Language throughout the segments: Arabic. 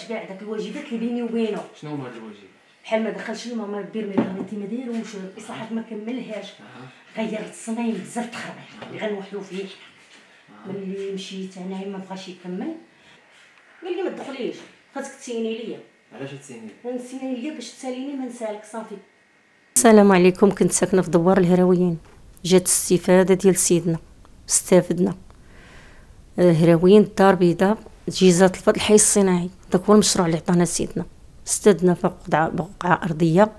الاشباع داك الواجبات اللي بيني وبينه. شنو هما الواجبات؟ بحال ما دخلش لهم ما بير ما غادي ما دايروش الاصلاحات ما كملهاش، غير التصميم بزاف التخربيق اللي غنوحلو فيه. ملي مشيت انايا ما بغاش يكمل قال لي ما تدخليش خاصك تسيني ليا. علاش تسيني؟ غنسيني ليا باش تساليني ما نسالك صافي. السلام عليكم. كنت ساكنه في دوار الهراويين، جات الاستفاده ديال سيدنا استفدنا هراويين الدار البيضاء تجهيزات الفضل الحي الصناعي. داك هو المشروع اللي عطانا سيدنا. استدنا بقعه ارضيه،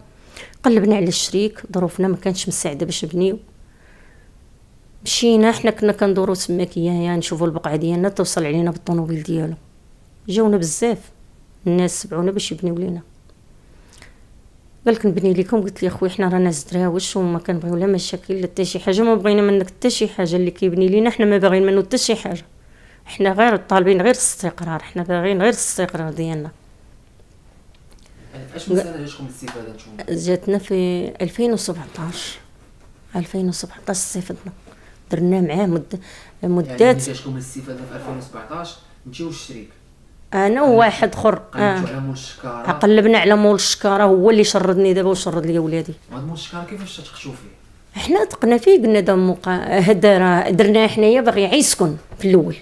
قلبنا على الشريك، ظروفنا ما كانتش مساعده باش نبنيو. مشينا حنا كنا كندورو تماك اياها نشوفوا البقعه ديالنا، توصل علينا بالطونوبيل ديالو. جاونا بزاف الناس سبعونا باش يبنيو لينا. قال لك نبني لكم، قلت ليه خويا حنا رانا زدراوش وما كنبغيو لا مشاكل لا حتى شي حاجه، ما بغينا منك حتى شي حاجه. اللي كيبني لينا حنا ما باغيين منو حتى شي حاجه، حنا غير طالبين غير الاستقرار، حنا باغيين غير الاستقرار ديالنا. اش من سنه جاتكم الاستفاده نتوما؟ جاتنا في 2017 استفدنا، درنا معاه مدات. يعني جاتكم الاستفاده في 2017 مشيو للشريك انا وواحد اخر. قلبنا على مول الشكاره، هو اللي شردني دابا وشرد لي ولادي. هاد مول الشكاره كيفاش تخشوا فيه؟ حنا تقنا فيه، قلنا دا هذا راه درناه حنايا باغي يسكن في الاول،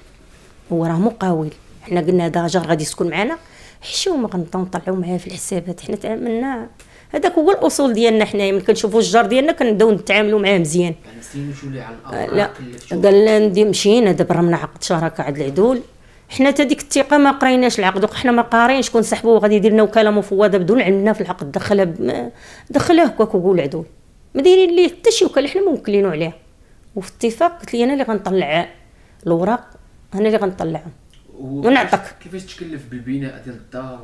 هو راه مقاول، حنا قلنا هذا جار غادي يسكن معنا، حشيو ما غنطلعوا معاه في الحسابات. حنا تعاملنا هذاك هو الاصول ديالنا حنايا، ملي كنشوفوا الجار ديالنا كنبداو نتعاملوا معاه مزيان. يعني سيمشيو ليه على الامر. لا قال لنا مشينا دابا راه من عقد شراكه عاد العدول، حنا تا ديك الثقه ما قريناش العقد، وحنا ما قارينش شكون صاحبو غادي يدير لنا وكاله مفوضه بدون علمنا في العقد. دخلها هكاك هو العدول، ما دايرين ليه حتى شي وكاله، حنا موكلينو عليها. وفي الاتفاق قلت لي انا اللي غنطلع الاوراق، انا اللي غنطلعهم ونعطيك. كيفاش تكلف بالبناء ديال الدار؟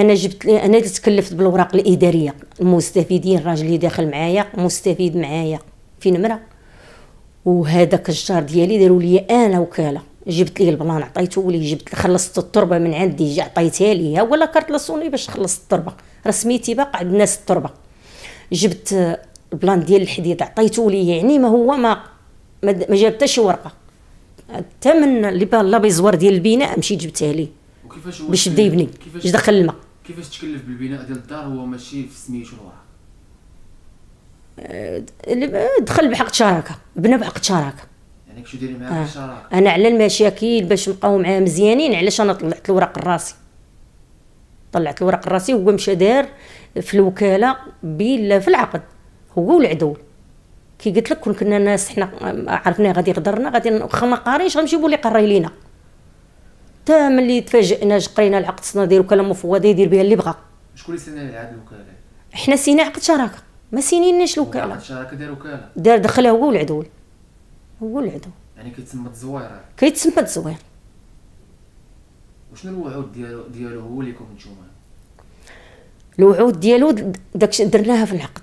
انا جبت لي، انا اللي تكلفت بالاوراق الاداريه، المستفيدين الراجل اللي داخل معايا مستفيد معايا في نمره، وهذاك الجار ديالي داروا لي انا وكاله. جبت ليه البلان عطيته ليه، جبت خلصت التربه من عندي جا عطيتها ليه، ولا كارت لاسوني باش خلصت التربه، رسميتي باقا عند الناس التربه. جبت البلان ديال الحديد عطيته ليه، يعني ما هو ما جاب حتى شي ورقه. الثمن اللي باه الله بيزور ديال البناء مشيت جبتها ليه باش بدا يبني. باش دخل الماء كيفاش تكلف بالبناء ديال الدار؟ هو ماشي في سميتو الورق، دخل بحق شراكه، بنا بحق شراكه. يعني كشو ديري معاه في الشراكه؟ انا على المشاكل باش نبقاو معاه مزيانين، علاش انا طلعت الوراق الراسي، طلعت الوراق الراسي. هو مشى دار في الوكاله في العقد هو والعدول. كي قلت لك كنا ناس حنا عرفنا غادي قدرنا غادي واخا ما قارينش غنجيبوا لي قراي لينا. حتى ملي تفاجئنا قرينا العقد صنا ديال الوكاله المفوضه يدير بها اللي بغا. شكون اللي سينا العقد الوكاله؟ حنا سينا عقد شراكه، ما سينيناش الوكاله. عقد شراكه دار وكاله، دار دخلها هو والعدول، هو العدول. يعني كيتسمى التزوير، كيتسمى التزوير. وشنو الوعود ديالو هو ليكم نتوما؟ الوعود ديالو داكشي درناها في العقد،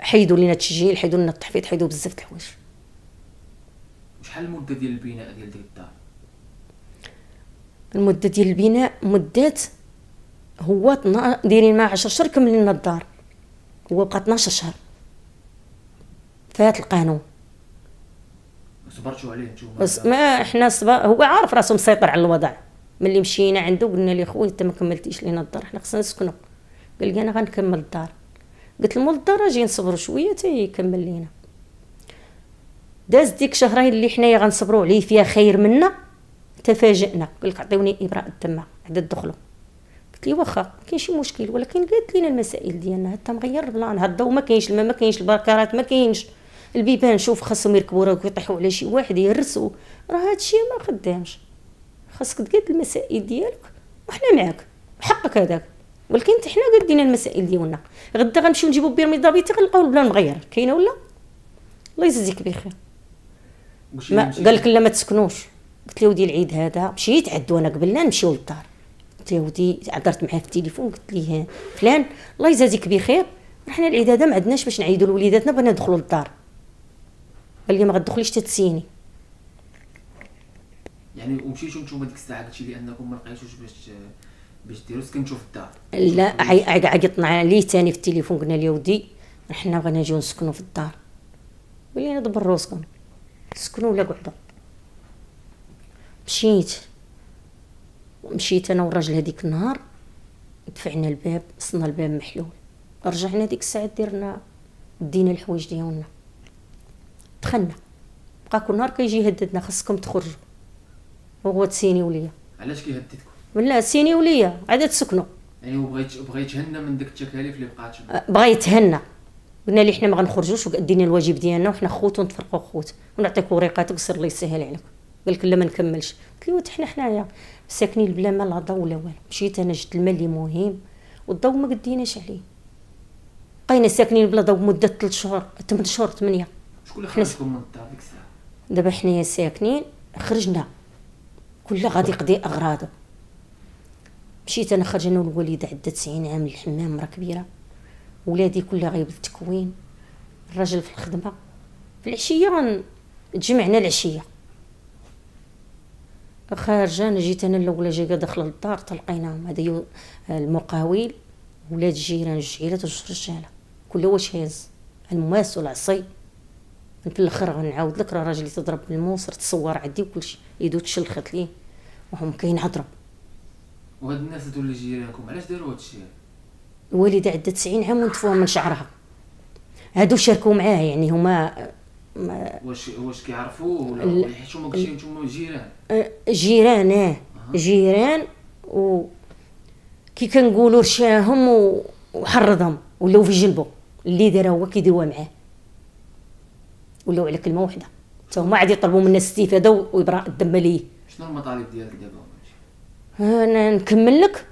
حيدوا لينا التسجيل، حيدوا لنا التحفيظ، حيدوا بزاف د الحوايج. وشحال المده ديال البناء ديال ديك الدار؟ المده ديال البناء مدات هو دايرين معاه 10 شهور كمل لنا الدار، هو بقى 12 شهر. فات القانون صبرتوا عليه نتوما؟ ما حنا هو عارف راسو مسيطر على الوضع. ملي مشينا عنده قلنا ليه خويا انت ما كملتيش لينا الدار، حنا خصنا نسكنوا. قال لي انا غنكمل الدار. قلت لهم الدار اجي نصبروا شويه حتى يكمل لينا. داز ديك شهرين اللي حنايا غنصبروا عليه فيها خير منا، تفاجئنا قال لك عطيوني ابراء الدم عاد تدخلوا. قلت ليه واخا كاين شي مشكل، ولكن قالت لينا المسائل ديالنا، حتى مغير البلان، هاد الضو ما كاينش، الماء ما كاينش، البركارات ما كاينش، البيبان شوف خاصهم يركبوا راه يطيحوا على شي واحد يهرسوا، راه هادشي ما خدامش، خاصك تقاد المسائل ديالك وحنا معاك حقك هذاك. ولكن حتى حنا قدينا المسائل ديالنا، غدا غنمشيو نجيبو بيرميدا بيتي غنلقاو البلان مغير كاينه ولا الله يجزيك بخير. قال لك لا ما تسكنوش. قلت له ودي العيد هذا مشيت عدو انا قبل لا نمشيو للدار، تيهودي هضرت معاه في التليفون قلت ليه فلان الله يجازيك بخير حنا العداده ما عندناش باش نعيدوا لوليداتنا بغينا ندخلوا للدار. قال لي ما غتدخليش حتى تسيني. يعني ومشيتو نتوما ديك الساعه قلتي لي انكم ما لقيتوش باش ديروا سكن نشوف الدار. لا عيطنا عليه ثاني في التليفون قلنا له يا ودي حنا بغينا نجيو نسكنوا في الدار. ولينا دبر روسكم سكنوا ولا قعدوا. مشيت انا والراجل هذيك النهار دفعنا الباب صنا الباب محلول. رجعنا ديك الساعه درنا دينا الحوايج ديالنا دخلنا بقى كل نهار كيجي يهددنا خاصكم تخرجوا وهو تسيني وليا. علاش كيهددكم؟ لا تسيني وليا عاد تسكنوا. يعني بغا يتهنى من داك التكاليف اللي بقات. بغا يتهنى قلنا ليه حنا ما غنخرجوش ودينا الواجب ديالنا وحنا خوت ونتفرقوا خوت ونعطيك وريقاتك وسير الله يسهل عليك. قال لك لا ما نكملش. قلت له حنا حنايا ساكنين بلا ما لا ضو لا والو. مشيت انا جبت الماء اللي مهم والضو ما قديناش عليه. بقينا ساكنين بلا ضو مده 3 شهور 8 شهور 8. شكون اللي خرجكم من الدار ديك الساعه؟ دابا حنايا ساكنين خرجنا كل غادي يقضي اغراضه. مشيت انا خرج انا والوالده عندها 90 عام للحمام راه كبيره. ولادي كلها غايب التكوين الراجل في الخدمه. في العشيه تجمعنا العشيه خارجه. انا جيت انا الاولى جايه داخله للدار تلقيناهم هذا المقاول ولاد الجيران الجعيلات وجوج رجاله كل واش هاز الماس والعصي. في الاخر غنعاود لك راه راجلي تضرب بالموصر تصور عندي وكلشي يدو تشلخت ليه وهم كينعضرب. وهاد الناس هادو اللي جيرانكم علاش داروا هادشي؟ الوالده عندها 90 عام ونتفوها من شعرها. هادو شاركوا معاه يعني هما واش كيعرفوه ولا حيت هما قلتي نتوما جيران؟ جيران جيران وكي كنقولوا رشاهم وحرضهم ولاو في جنبه اللي دار هو كيديروها معاه ولاو على كلمه وحده حتى هما عاد يطلبوا منا الاستفاده وابراء الذمه ليه. شنو المطالب ديالك دابا؟ انا نكمل لك.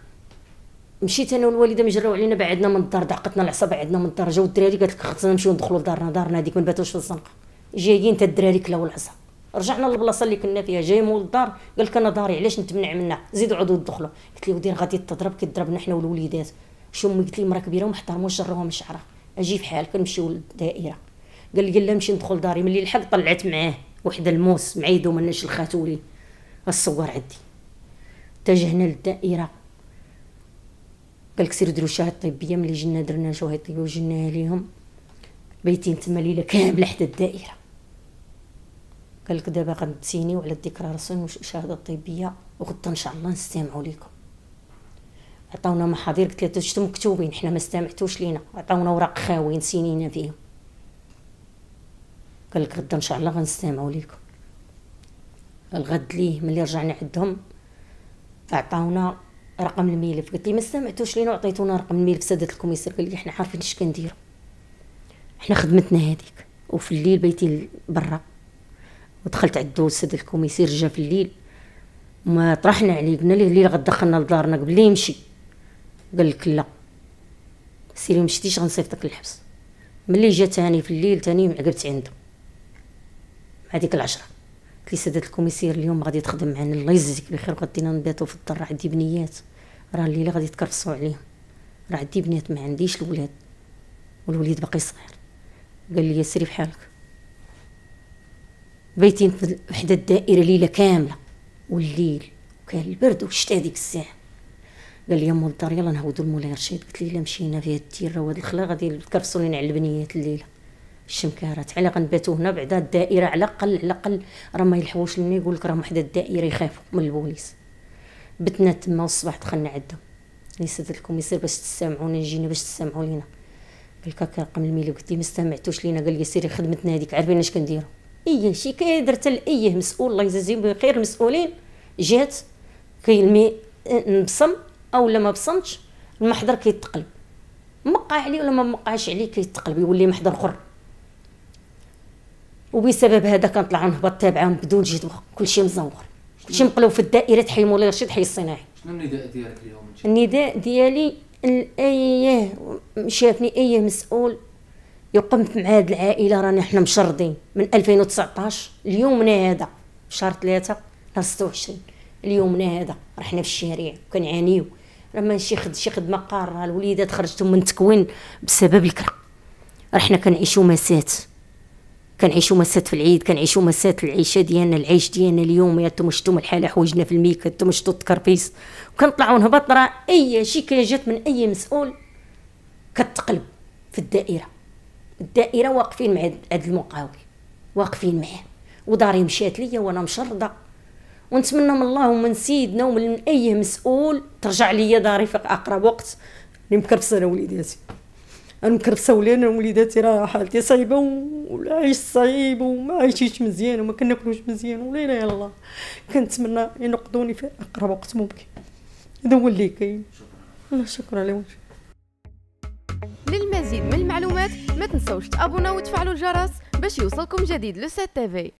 مشيت انا والوالده مجراو علينا بعدنا من الدار دعقتنا العصا بعدنا من الدار. جاو الدراري قالت لك خصنا نمشيو ندخلوا لدارنا دارنا هذيك ما نباتوش في الزنقه. جايين تا الدراري كلاو العصا. رجعنا للبلاصه اللي كنا فيها جاي مول الدار قال لك انا داري علاش نتمنع منها زيدوا عودوا دخلوا. قلت له ودي غادي تضرب كيضربنا حنا والوليدات. شو امي قلت لي مرا كبيره وما احترموش جروها من شعرها اجي في حال كنمشيو للدائره. قال لي لا نمشي ندخل لداري. ملي الحق طلعت معاه وحده الموس معيدو مناش الخاتولي الصور عندي. اتجهنا للدائره قال لك سيروا ديروا شهاده طبيه. ملي جينا درنا شهاده طبيه وجيناها ليهم بيتين تما ليله كامله حتى الدائره. قال لك دابا غنتسيني وعلى الذكرى رسم وشهاده طبيه وغدا ان شاء الله نستمعوا ليكم. عطاونا محاضير قلت لها شفتو مكتوبين حنا ما استمعتوش لينا عطاونا اوراق خاويين سينينا فيهم. قال لك غدا ان شاء الله غنستمعوا ليكم. الغد ليه ملي رجعنا عندهم عطاونا رقم الملف. قلت لي ما استمعتوش لينا وعطيتونا رقم الملف سادات الكوميسار. قال لي حنا عارفين اش كنديرو حنا خدمتنا هذيك. وفي الليل بيتي برا ودخلت عندو السيد الكوميسير جا في الليل ما طرحنا عليه قلنا ليه الليل غدخلنا لدارنا قبل لي يمشي. قال لك لا سيري مشيتيش غنصيفطك للحبس. ملي جا تاني في الليل تاني عقبت عنده مع ديك 10. قلت لي سيدة الكوميسير اليوم غادي تخدم معنا الله يجزيك بخير وغادينا نباتو في الدار راه عندي بنيات راه الليله غادي تكرفصوا عليهم راه عندي بنات ما عنديش الولاد والوليد باقي صغير. قال لي سيري بحالك. بيتين في وحده الدائره ليله كامله والليل وكان البرد والشتا هذيك الساعه. قال لي مول الدار يلاه نهودوا المولاي رشيد. قلت لي الا مشينا في هاد الديره وهاد الخلا غادي يتكرفصوا لينا على البنيات الليله الشمكاره تعالى غنباتوا هنا بعدا الدائره على الاقل على الاقل راه ما يلحقوش لنا يقول لك راهم وحده الدائره يخافوا من البوليس. بتنا تما والصباح دخلنا عندهم لي سيد الكوميسير باش تسامعونا جينا باش تسامعوا لينا. قال لك رقم الميلو قلت لي ما استمعتوش لينا. قال لي سيري خدمتنا هذيك عارفين اش كنديروا. ايه شكايه درت لايه مسؤول الله يجازيهم بخير المسؤولين جات كيلمي نبصم او لا ما بصمتش المحضر كيتقلب مقع عليه ولا ما مقعش عليه كيتقلب يولي محضر اخر. وبسبب هذا كنطلعوا نهبط تابعهم بدون جدوى كلشي مزور كلشي مقلوب في الدائره حي مولاي رشيد حي الصناعي. شنو النداء ديالك اليوم؟ النداء ديالي ايه شافني ايه مسؤول يقم في معاد العائله رانا حنا مشردين من 2019 اليوم من هذا شهر 3 26 اليومنا هذا رحنا في الشارع وكنعانيو، راه ماشي شي خدمه قاره، الوليدات خرجتهم من تكوين بسبب الكره، رحنا كنعيشو مسات، كنعيشو مسات في العيد، كنعيشو مسات العيشه ديالنا، العيش ديالنا اليوم، يا انتم شفتوا الحاله حوجنا في الميك، انتم شفتوا التكربيس، وكنطلعوا نهبط، راه اي شي كيجات من اي مسؤول كتقلب في الدائره، الدائره واقفين مع هذا المقاول، واقفين معاه، وداري مشات ليا وانا مشرده، ونتمنى من الله ومن سيدنا ومن اي مسؤول ترجع ليا داري في اقرب وقت، اللي مكربسه انا وليداتي، انا مكربسه ولينا وليداتي، راه حالتي صايبه والعيش صعيب وما عايشيش مزيان وما كناكلوش مزيان ولا اله الا الله، كنتمنى ينقذوني في اقرب وقت ممكن، هذا هو اللي كاين. شكرا لهم. للمزيد من المعلومات ما تنسوش تابونا وتفعلوا الجرس باش يوصلكم جديد لو 7 تي في.